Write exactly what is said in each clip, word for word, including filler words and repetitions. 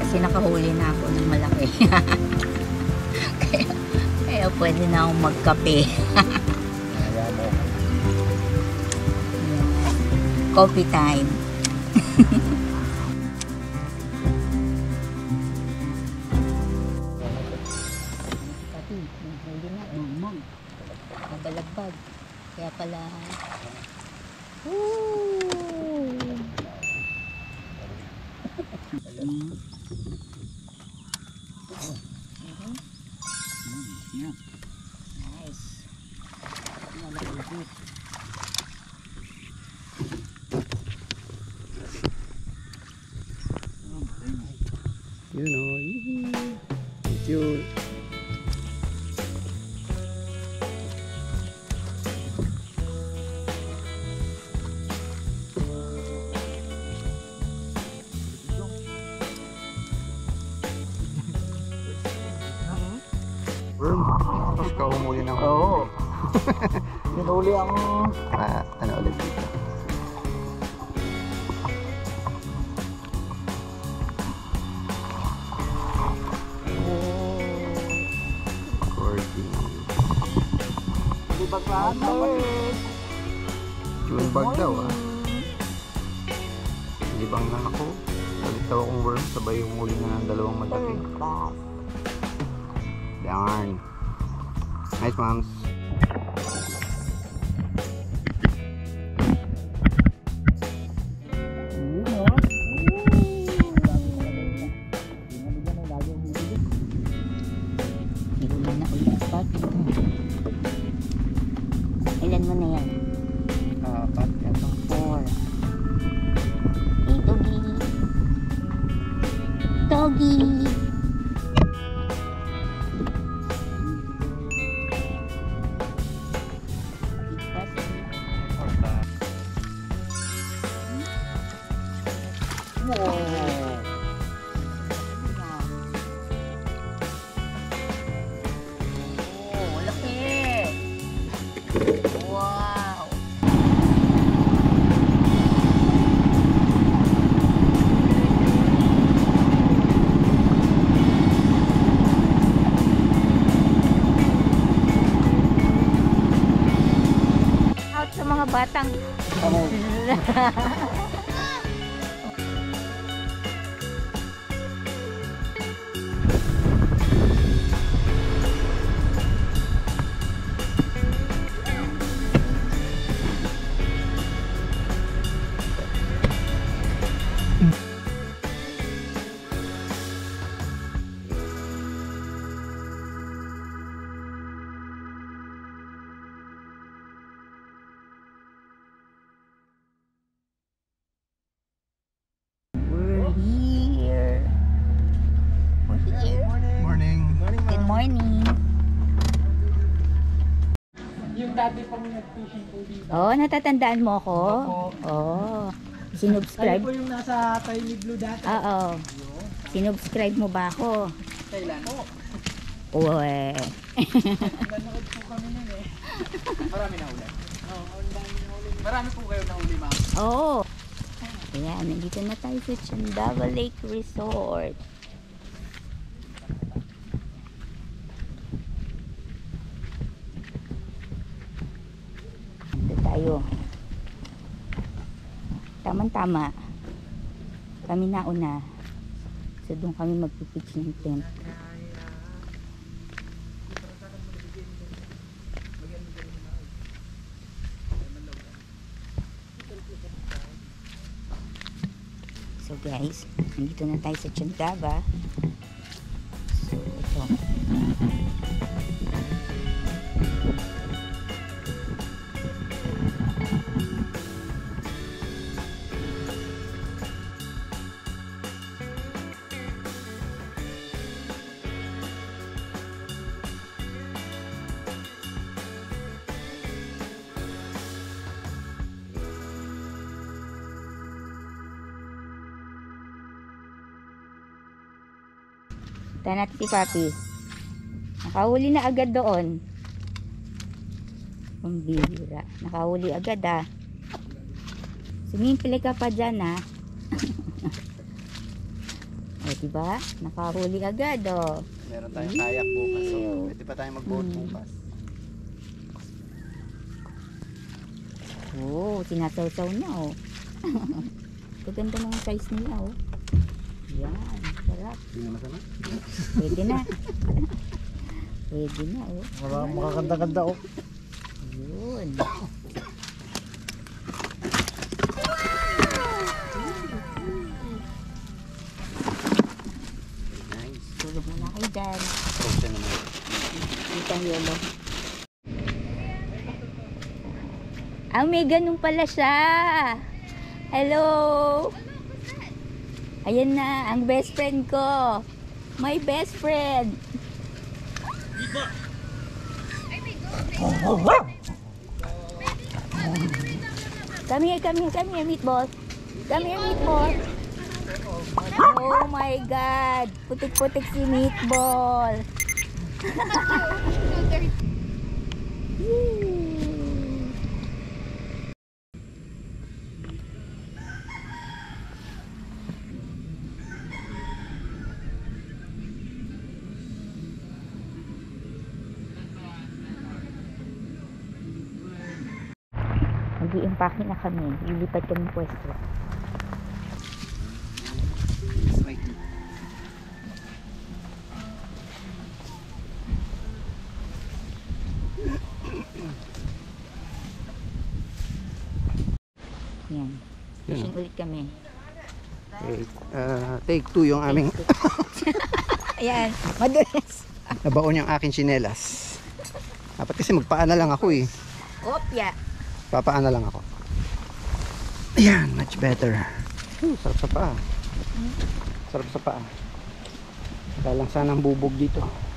Kasi nakahuli na ako ng malaki. kaya, kaya pwede na akong magkape. Coffee time. Pati, pwede na umang. Nagalagbag. Kaya pala... Woo! Yeah. Nice. You know, it's your Kahumuli na ako. Oo. Hinuli ang... Ah, ano ulit dito? forty. Di ba paan? Yung bag daw ah. Di bang na ako? Salit daw akong worm, sabay yung huli na ng dalawang malaki. Darn. Nice, moms. Ilan mo na yan? Apat na pang four. Hey, doggy. Doggy. Batang oh. Oh, natatandaan mo ako? Oh. Sinubscribe. Tayo po yung nasa tayo ni Blue dati. Oo. Sinubscribe mo ba ako? Kailan? Oo eh. Nanood po kami nun eh. Marami na ulit. Oo, marami na ulit. Marami po kayo na ulit, ma'am. Oo. Ayan, nandito na tayo sa Chindaba Lake Resort. Tayo. Tama-tama. Kami nauna. So doon kami magpipitch ng tent. So guys, nandito na tayo sa Chantaba. So ito. Tignan natin si Papi. Nakahuli na agad doon. Ang bihira. Nakahuli agad ah. Sumimpili ka pa dyan ah. O diba? Nakahuli agad oh. Meron tayong kayak bukas. So, pwede pa tayong mag-boat hmm. bukas. Oh, sinasaw-saw niya oh. Kaganda ng size nila oh. Yan. Sarap. Hindi na masama? Pwede na. Pwede na oh. Maraming makakanda-ganda oh. Yun. Nice. Tulog muna kayo dyan. Prosa naman. Itang yellow. Ah, may ganun pala siya. Hello. Ayan na, ang best friend ko. My best friend. Diba? Come here, come here, come here, Meatball. Come here, Meatball. Oh my God. Putik-putik si Meatball. Nag-i-impake na kami. Ilipat kami pwesto. Yan. Fishing ulit kami. Take, uh, take two yung take aming... Ayan. Madulas. Nabaon yung aking chinelas. Dapat kasi magpaana lang ako eh. Opya. Papaana lang ako. Ayan, much better. Ooh, sarap sa paa. Sarap sa paa. Wala lang sanang bubog dito. Ito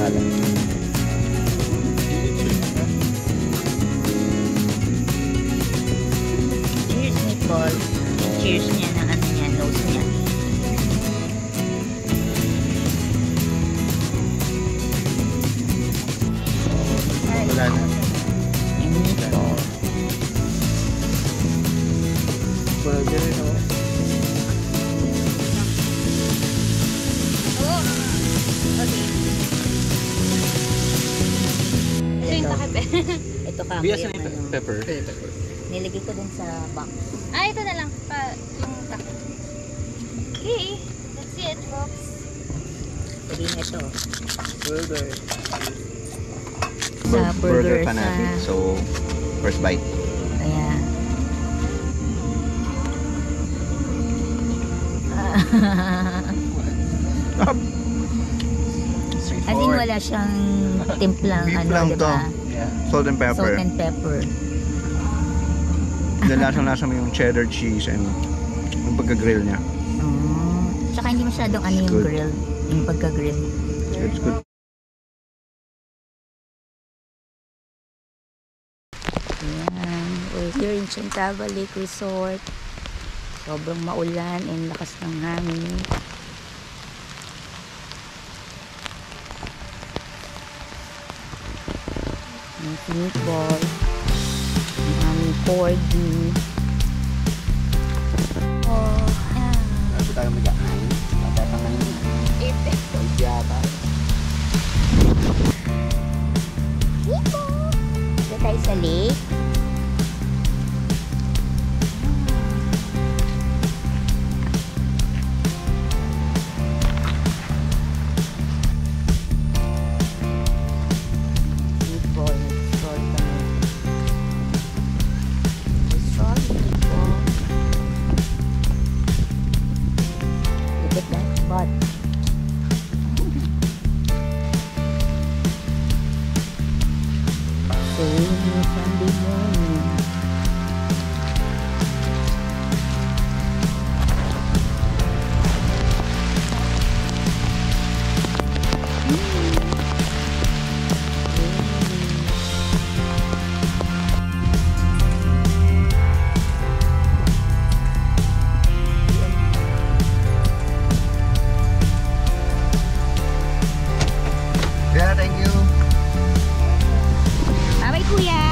kalsada. Cheers, Meatball. Cheers niya ng ano niya, nose niya. Wala na. Yung Meatball. Burger, no? Ito ka. Bias na yung pepper. Pepper. Nilagay ko dun sa box. Ah, ito na lang. Pa, yung tak. Okay. That's it, folks. Sabihin ito. Burger. Sa burger, burger pa natin. Sa... So, first bite. Ayan. Up! As in, wala siyang timplang ano, diba? Yeah. Salt and pepper. Salt and pepper. Lasang-lasa mo yung cheddar cheese and yung pagka-grill niya. Oh. Tsaka hindi masyadong ano yung grill, yung pagka-grill. It's good. Ayan. We're here in Chantaba Lake Resort. Sobrang maulan and lakas ng hangin. Meatball, aming corgi. Oh, yan. Ano tayo mag-aay? Matay pang namin. Ito. Corgi ata. Meatball! Ito tayo sa lake. Yeah, thank you. Bye-bye, Kuya.